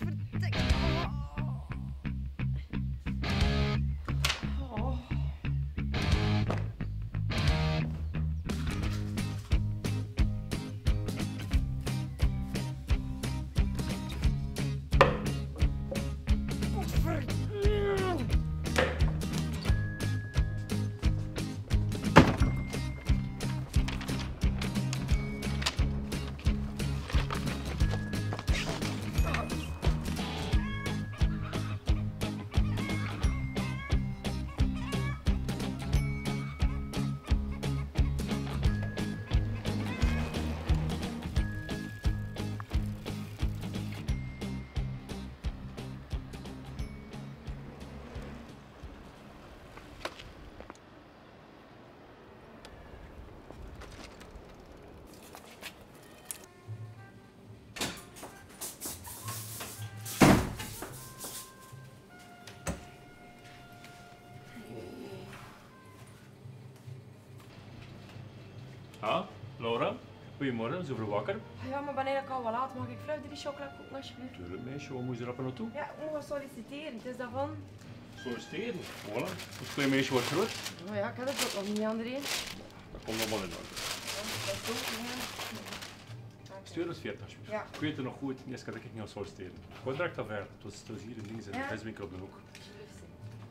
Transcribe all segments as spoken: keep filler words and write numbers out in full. Godverdikke. Oh. Oh. Ah, Laura, goedemorgen, zijn we wakker? Ja, maar ben eigenlijk al wel laat. Mag ik vlug drie chocoladekoeken, alsjeblieft? Tuurlijk meisje, wat moet je er op en naartoe? Ja, ik moet gaan solliciteren, het is daarvan. Solliciteren? Voilà, het klein meisje wordt groot. Oh ja, ik heb het ook nog niet, André. Dat komt nog wel in orde. Ja, dat is ook, ja. Okay. Stuur ons veertig, alsjeblieft. Ja. Ik weet het nog goed, eerst kan ik niet gaan solliciteren. Contract afwerken, het was hier in links en de viswinkel op de hoek. Alsjeblieft.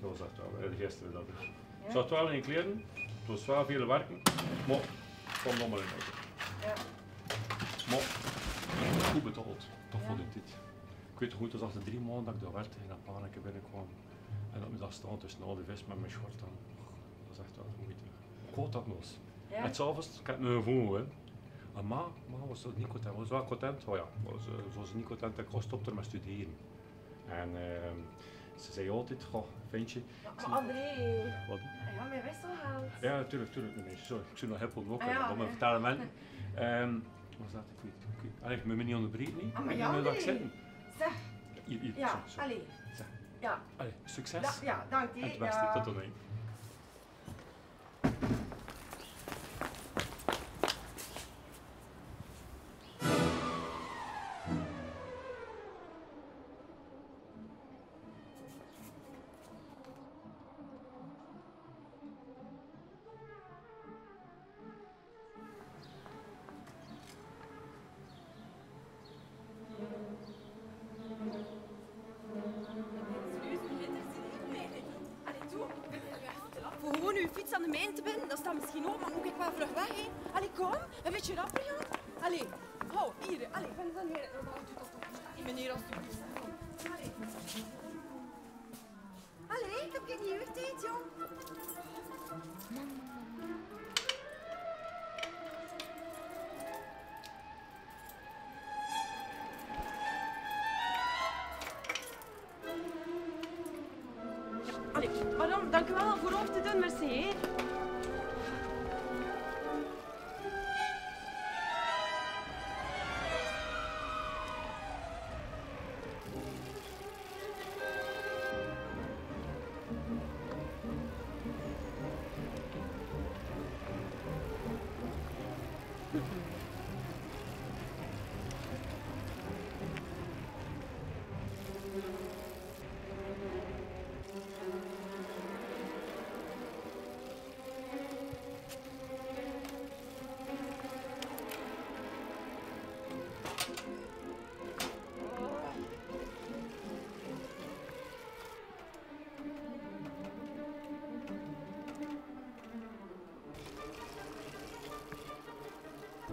Dat was echt wel, gisteren dat is. Het was twaalf in je kleren, het was twaalf vele werken. Maar kom nog maar in orde. Ja. Maar, goed betaald. Toch ja. Vond ik dit. Ik weet goed, dat was achter drie maanden dat ik daar werkte en dat pannenke binnenkwam. En dat me daar staan tussen al de vis met mijn schort aan. Dat is echt wel goed. Ik houd dat nog eens. Ja. En s'avonds, ik heb nu een gevoel, hè. En ma, ma was niet content. Was wel content? Oh ja, was, ze was niet content dat ik stopte met studeren. En eh, ze zei altijd, goh, ventje. Maar André! Wat? Ja, maar je wist toch al? Ja, tuurlijk, tuurlijk. Nee, sorry, ik zou nog heel veel lokken, ah, ja, om me vertellen mensen. Um, wat is dat? Ik weet het. Allee, moet me niet onderbreken, niet? Ah, maar ja, nee. Zeg. Hier, hier, ja, zo, zo. Allee. Zeg. Ja. Allee, succes. Da ja, dank je. En het beste, ja. Tot dan, hè. Fiets aan de mijn te binden, dat staat misschien ook, maar moet ik wel vlug weg, hè? Allee, kom, een beetje rapper, jong. Allee, hou, hier, allee, vind het dan weer. Doe dat toch niet, meneer, alsjeblieft. Allee. Allee, ik heb geen nieuwe tijd, jong. Allee, madame, dank u wel voor over te doen, merci, hè.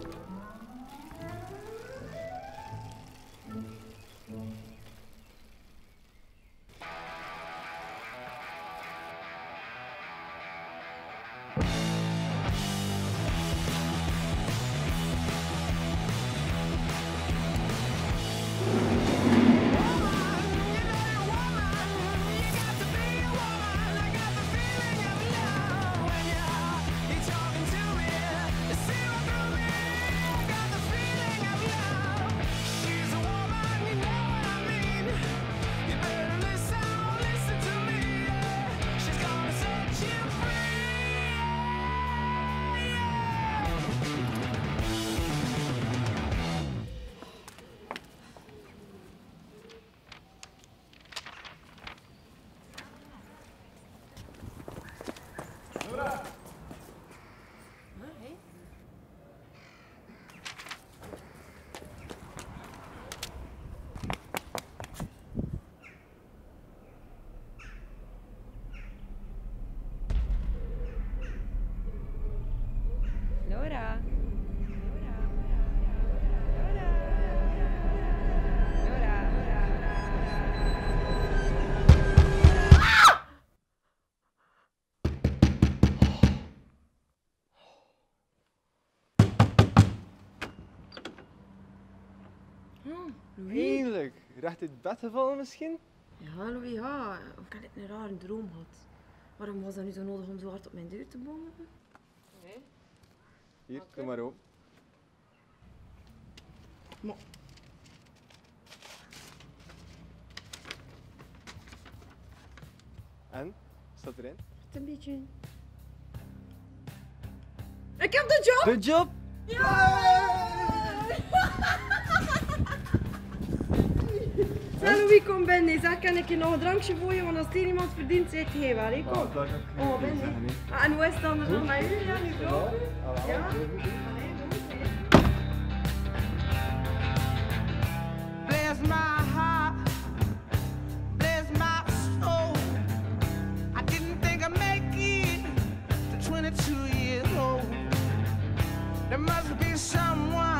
Oh, Louis? Eindelijk. Recht uit bed gevallen misschien? Ja, Louis, ja. Of ik had een rare droom gehad. Waarom was dat nu zo nodig om zo hard op mijn deur te bonken? Nee. Hier, okay. Kom maar op. Maar... En? Staat erin? Het een beetje in. Ik heb de job! De job! Ja! Zeg Louis, kom binnen. Zeg, kan ik je nog een drankje voor je? Want als die iemand verdient, zeg jij wel. Ik kom. Oh, binnen. Ah, en hoe is het anders dan bij jullie? Ja, nu broken? Ja? There must be someone.